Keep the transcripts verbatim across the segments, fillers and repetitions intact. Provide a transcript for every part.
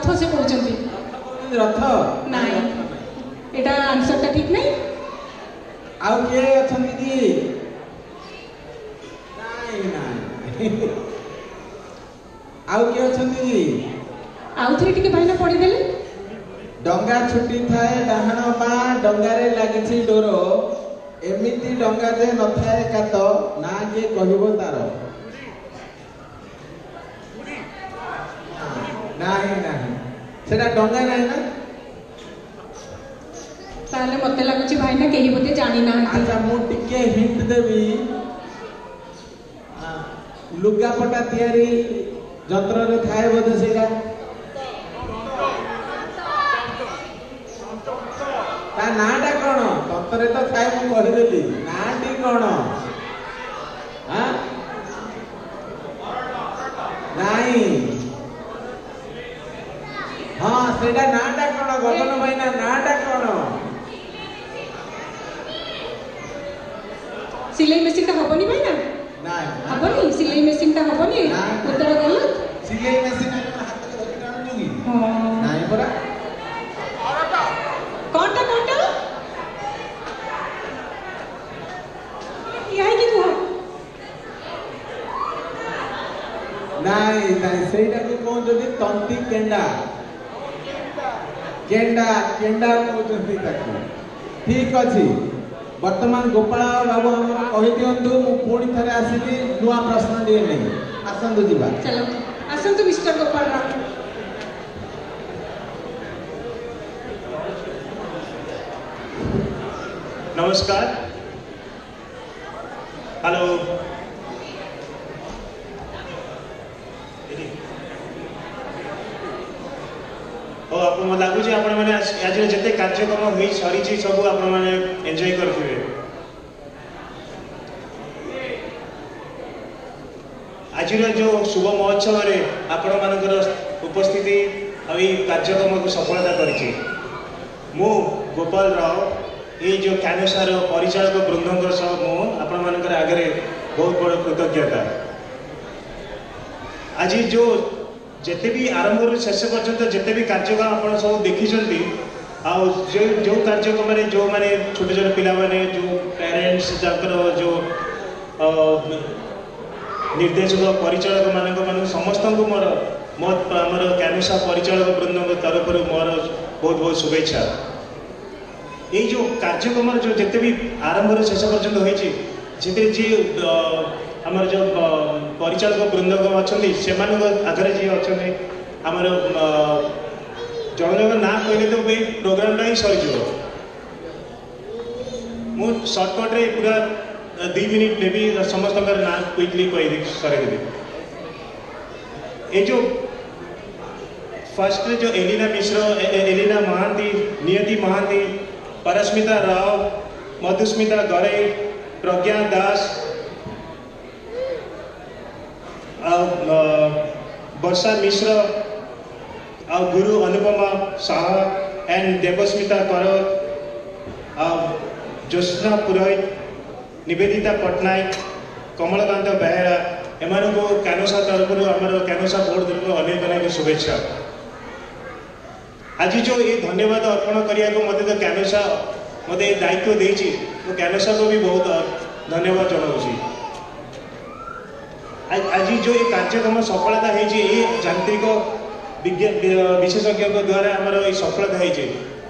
रथ से कहते रथ ना एटा आंसर टा ठीक नहीं आ के अथन दीदी नहीं नहीं आ के अथन दीदी आउ थरे टिके भाईना पढ़ी देले डंगा छुटी थाए डाहण बा डंगारे लागिछि डोरो एमिति डंगा जे न थाए कात ना के कहबो तारो नहीं नहीं सेटा डंगा नहीं ना ताले मते लागुछि भाईना केही बोते जानि ना अच्छा मु टिके हिंट देबी लुगा पटा तयारी जंत्र रे थाए बोते सेटा ता नाटा कोन तंत्र रे तो थाए मु कहि देली नाटी कोन हां नाही हां सेटा नाटा कोन गगन भाईना नाटा कोन सिलाई मशीन ता हबनी भाईना नाही हबनी सिलाई मशीन ता हबनी उत्तर गलत सिलाई मशीन हाथ में धरि कान जोगी हां नाही परा कोनटा कोनटा कोनटा यही की तू नाही नाही सेटा को कोन जदी तंती केंडा केंडा केंडा को जदी ताको ठीक अछि वर्तमान गोपाल बाबू हमर कहि दियंतु मु पूरी थारे आसीली नुवा प्रश्न दिए नै आसंतु दिबा चलो आसंतु मिस्टर गोपाल राव नमस्कार हेलो ओ आपन म लागु जे आपन माने आज रे जते कार्यक्रम होई सरी छी सब आपन माने एन्जॉय करथिबे आज रे जो शुभ महोत्सव रे आपन मानकर उपस्थिति अभी कार्यक्रम को सफलता करी छी मु गोपाल राव ए जो कानोसा रो परिचालक वृंदंगर सब मु आपन मानकर आगे बहुत बड़ कृतज्ञता आज जो जेते भी आरंभ रु शेष पर्यंत जेते भी कार्यक्रम आपण सब देखिसंती आ जो जो कार्यक्रम रे जो माने छोटे छोटे पिला माने जो पेरेंट्स जाकर जो निर्देशक परिचालक मानक मानक समस्त को मोर मत हमर कानोसा परिचालक वृंदक तरफ रु मोर बहुत बहुत शुभेच्छा ए जो कार्यक्रम जो जेते भी आरंभ रु शेष पर्यंत होई छी जेते जे हमर जो परिचालक वृंदक अच्छी से आगे जी अच्छा आमर जन जन ना कहले तो भी प्रोग्राम ही सरीज मु सर्टकट्रे पूरा दु मिनिट देवी समस्त ना क्विकली कह सरदेवी ये जो फर्स्ट जो एलिना मिश्र एलिना महांती नियति महांती परस्मिता राव मधुस्मिता गड़े प्रज्ञा दास बर्षा मिश्र और गुरु अनुपमा साहा एंड देवस्मिता ज्योत्सना पुरोहित निवेदिता पट्टनायक कमलकांत बेहरा एम को कानोसा तरफ आमर कानोसा बोर्ड तरफ अनेक अनेक शुभेच्छा आज जो ये धन्यवाद अर्पण करने को मत कानोसा मत दायित्व दे कानोसा को भी बहुत धन्यवाद जनाऊँगी आज जो ये कार्यक्रम सफलता है यांत्रिक विज्ञान विशेषज्ञों द्वारा आमर ये सफलता है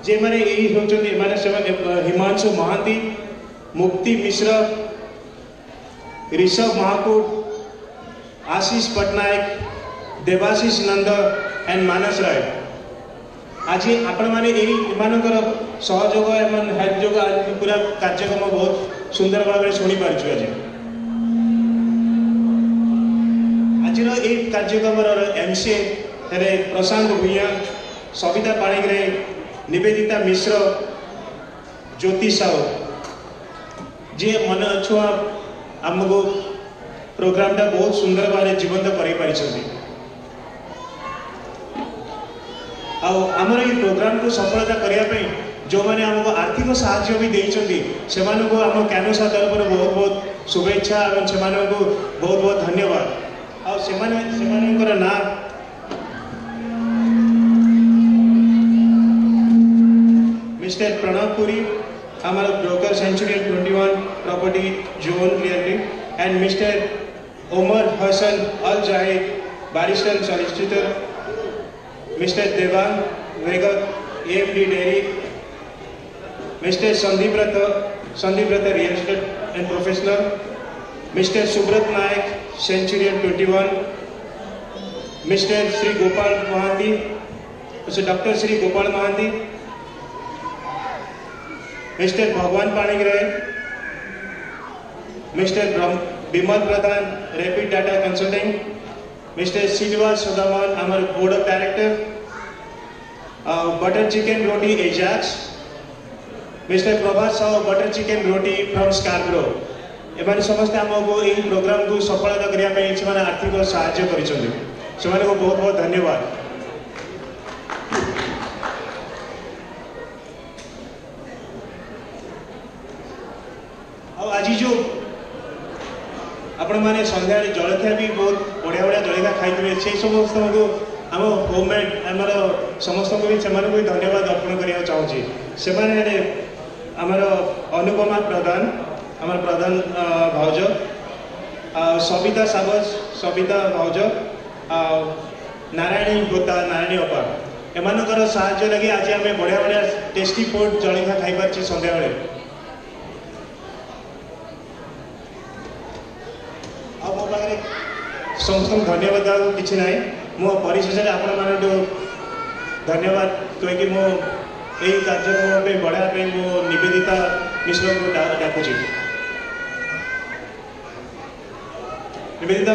जे मैंने यही होने हिमांशु महांती मुक्ति मिश्र ऋषभ महाकुट आशीष पट्टनायक देवाशीष नंद एंड मानस राय आज आपण मैंने सहयोग एवं हेल्प जो पूरा कार्यक्रम बहुत सुंदर भाव में शुणी पार्छ आज एक कार्यक्रम एमसी है प्रशांत भुइयां सबिता पाणिग्राही निवेदिता मिश्र ज्योति साहू जी मन छुआ आमको प्रोग्राम टा बहुत सुंदर भाव जीवंत करमर ये प्रोग्राम को सफलता करने जो मैंने आमको आर्थिक साहय भी देखते आम कानोसा तरफ बहुत बहुत शुभेच्छा और से बहुत बहुत धन्यवाद और सेमाने सेमाने को ना Mister Pranapuri, Amar broker Centennial twenty-one property zone clearly, and Mister Omar Hassan Al Jai, barrister solicitor, Mister Devan Vega, A M D Dairy, Mister Sandiprat, Sandiprat real estate and professional, Mister Subrat Naik, Centennial twenty-one. Mister Shri Gopal Mahanty, Mister Doctor Shri Gopal Mahanti, Mister Bhagwan Panigroi, Mister Vimal Pradhan, Rapid Data Consulting, Mister Silva Sudaman Amar, Board of Director, uh, Butter Chicken Roti Ajax, Mister Prabhat Sahu, Butter Chicken Roti from Scarborough. एवं समस्त आम को ये programme को सफलता करने से आर्थिक साहाय्य कर को बहुत बहुत धन्यवाद। आज जो आपण मैंने संध्या जलखिया भी बहुत बढ़िया बढ़िया जलखिया खाई से समस्त को आम होममेड आम समस्त को भी सेना भी धन्यवाद अर्पण करने चाहिए। से आमर अनुपमा प्रधान आम प्रधान भाज सबिता सावज सबिता भाज नारायणी गोता नारायणी अपार एमानकर साहाय्य लगे आज आम बढ़िया बढ़िया टेस्टी फूड जलखिया खाई संध्या बेले समस्त धन्यवाद किसी ना मो परिशेष धन्यवाद कहीकि मो यही कार्यक्रम बढ़ापे मो निवेदिता मिश्र को डाकुची निवेदिता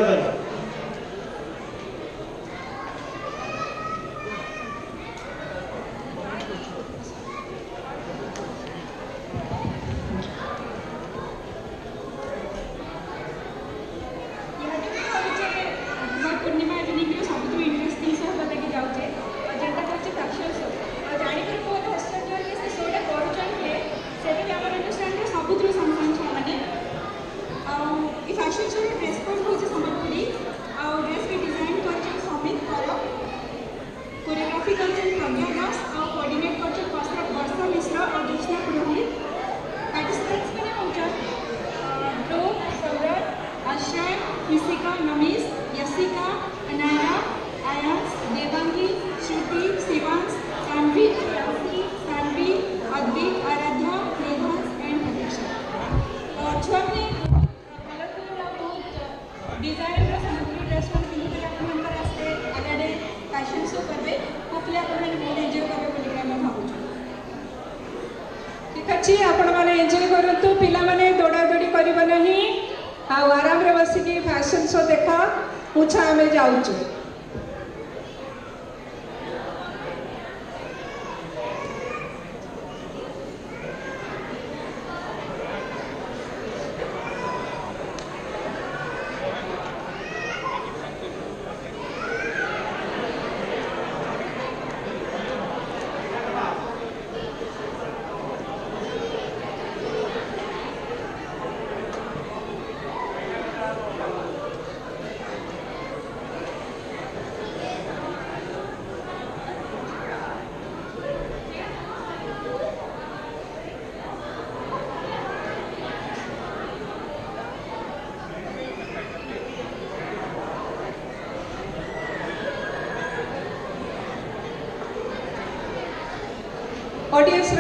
ऑडियंस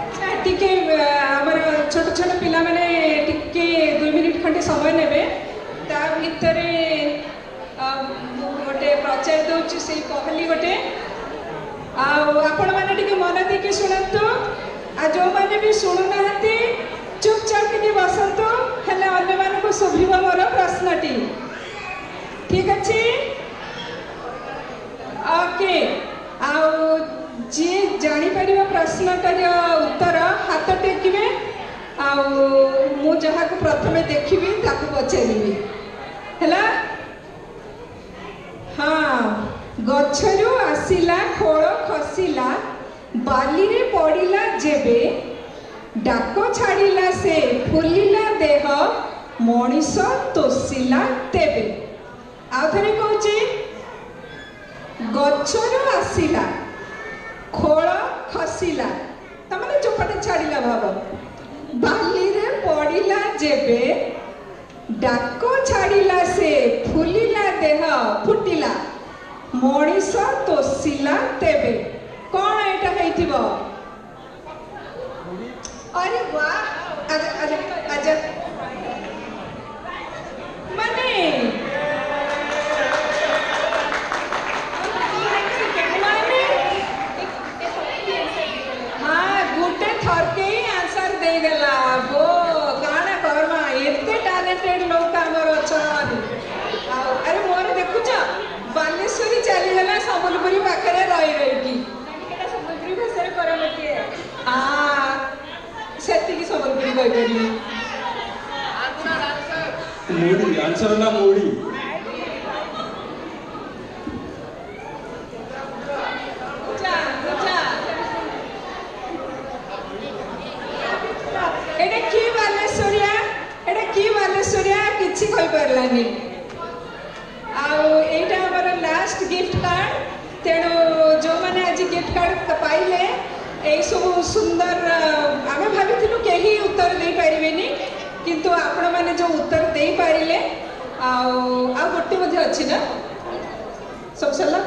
अच्छा टी आम छोट छोट पिला माने टी दुई मिनिट खंडे समय नेबे ता भीतर गोटे प्रचार दौर से कहली गोटे आपण मैंने मन देखे शुणतु आ जो मैंने भी शुणुना चुपचाप टी बसतु हेल्ला अगर को शोभ मोर प्रश्नटी ठीक अच्छे ओके जी जापर प्रश्नटार उत्तर हाथ टेकबे आ प्रथम देखी पचारि है हाँ गच्छरू आसिला खोल खसिला बाली रे पड़िला जेबे डाक छाड़िला से फुलिला देह मनीष तोसिला तेबे आउ थे कौच गच्छरू आसिला खोला खसिला तमने चौपटे छाड़िला भाव बाली रे पड़िला जेबे डाको छाड़िला से फुलिला देह फुटिला मनीष तोसिला तेबे कौन एटा हेथिबो अरे वाह अरे अरे अजब माने माने हाँ गुटे थर के ही आंसर दे गला वो गाना करमा इतने टैलेंटेड लोग कामर अछन अरे मोर देखु छ बालेश्वरी चली गला संबलपुरी पाखरे रही रही की संबलपुरी भाषा रे करमती है आ सेटिंग सबलपुरी कोइ करी आंसर आंसर मोडी आंसर ना मोडी जा जा एडे की बालेश्वरिया एडे की बालेश्वरिया किछि कोइ परलानी आउ एटा हमर लास्ट गिफ्ट कार्ड तेणु जो माने आज गिफ्ट कार्ड पाइले एई सब सुंदर आम भाभी कहीं उत्तर दे पारे किंतु आपण मैंने जो उत्तर दे पारे आ गोटे बोधे अच्छी ना सब सरला